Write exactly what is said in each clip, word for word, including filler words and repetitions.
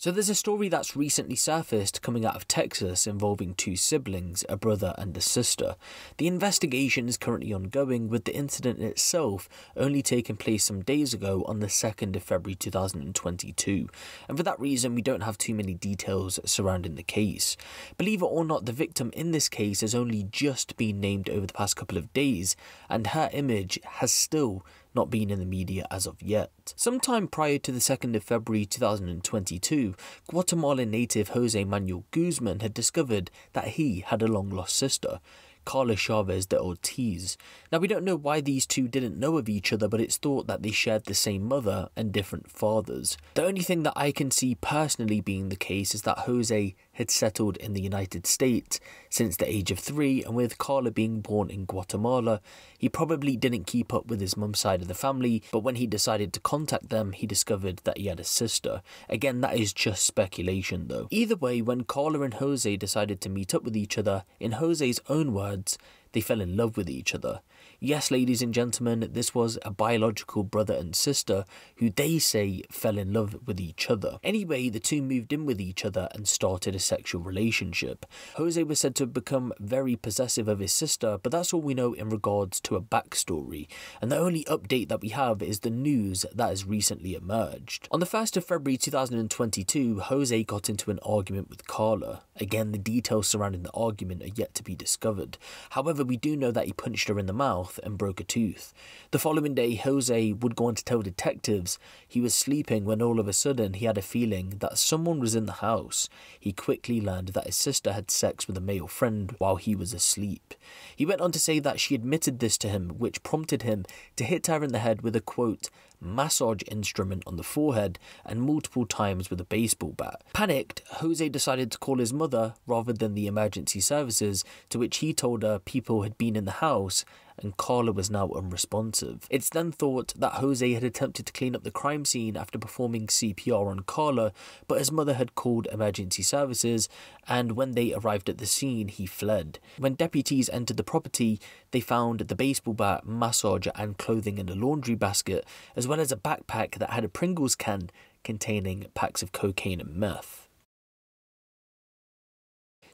So there's a story that's recently surfaced coming out of Texas involving two siblings, a brother and a sister. The investigation is currently ongoing, with the incident itself only taking place some days ago on the second of February two thousand twenty-two, and for that reason we don't have too many details surrounding the case. Believe it or not, the victim in this case has only just been named over the past couple of days, and her image has still not been in the media as of yet. Sometime prior to the second of February two thousand twenty-two, Guatemalan native Jose Manuel Guzman had discovered that he had a long-lost sister, Karla Chavez de Ortiz. Now, we don't know why these two didn't know of each other, but it's thought that they shared the same mother and different fathers. The only thing that I can see personally being the case is that Jose had settled in the United States since the age of three, and with Karla being born in Guatemala, he probably didn't keep up with his mum's side of the family, but when he decided to contact them, he discovered that he had a sister. Again, that is just speculation though. Either way, when Karla and Jose decided to meet up with each other, in Jose's own words, they fell in love with each other. Yes, ladies and gentlemen, this was a biological brother and sister who they say fell in love with each other. Anyway, the two moved in with each other and started a sexual relationship. Jose was said to have become very possessive of his sister, but that's all we know in regards to a backstory, and the only update that we have is the news that has recently emerged. On the first of February two thousand twenty-two, Jose got into an argument with Karla. Again, the details surrounding the argument are yet to be discovered. However, we do know that he punched her in the mouth and broke a tooth. The following day, Jose would go on to tell detectives he was sleeping when all of a sudden he had a feeling that someone was in the house. He quickly learned that his sister had sex with a male friend while he was asleep. He went on to say that she admitted this to him, which prompted him to hit her in the head with a, quote, massage instrument on the forehead and multiple times with a baseball bat. Panicked, Jose decided to call his mother rather than the emergency services, to which he told her people had been in the house and Karla was now unresponsive. It's then thought that Jose had attempted to clean up the crime scene after performing C P R on Karla, but his mother had called emergency services, and when they arrived at the scene, he fled. When deputies entered the property, they found the baseball bat, massager and clothing in a laundry basket, as well as a backpack that had a Pringles can containing packs of cocaine and meth.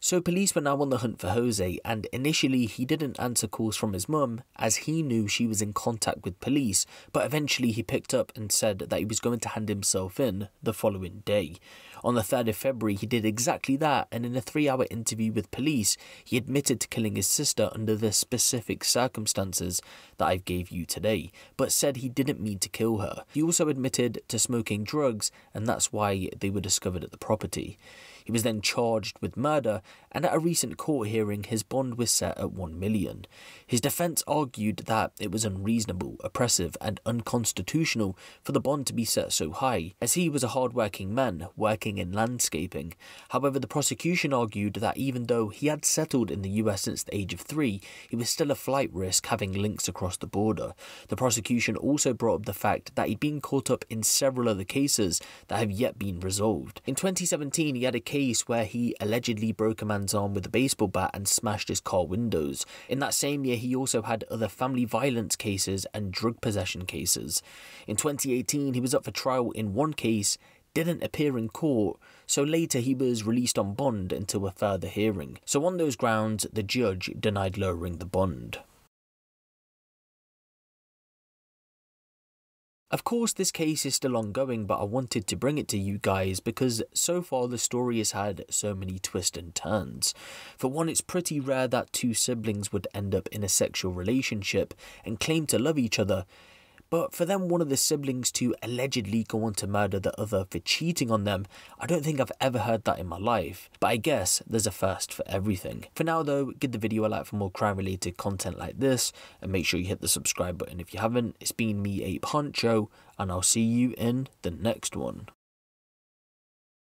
So police were now on the hunt for Jose, and initially he didn't answer calls from his mum as he knew she was in contact with police, but eventually he picked up and said that he was going to hand himself in the following day. On the third of February, he did exactly that, and in a three hour interview with police, he admitted to killing his sister under the specific circumstances that I've gave you today, but said he didn't mean to kill her. He also admitted to smoking drugs, and that's why they were discovered at the property. He was then charged with murder, and at a recent court hearing, his bond was set at one million dollars. His defence argued that it was unreasonable, oppressive and unconstitutional for the bond to be set so high, as he was a hard-working man working in landscaping. However, the prosecution argued that even though he had settled in the U S since the age of three, he was still a flight risk, having links across the border. The prosecution also brought up the fact that he'd been caught up in several other cases that have yet been resolved. In twenty seventeen, he had a case where he allegedly broke a man's arm with a baseball bat and smashed his car windows. In that same year, he also had other family violence cases and drug possession cases. In twenty eighteen, he was up for trial in one case, didn't appear in court, so later he was released on bond until a further hearing. So on those grounds, the judge denied lowering the bond. Of course, this case is still ongoing, but I wanted to bring it to you guys because so far the story has had so many twists and turns. For one, it's pretty rare that two siblings would end up in a sexual relationship and claim to love each other, but for them, one of the siblings to allegedly go on to murder the other for cheating on them, I don't think I've ever heard that in my life. But I guess there's a first for everything. For now though, give the video a like for more crime related content like this, and make sure you hit the subscribe button if you haven't. It's been me, Ape Huncho, and I'll see you in the next one.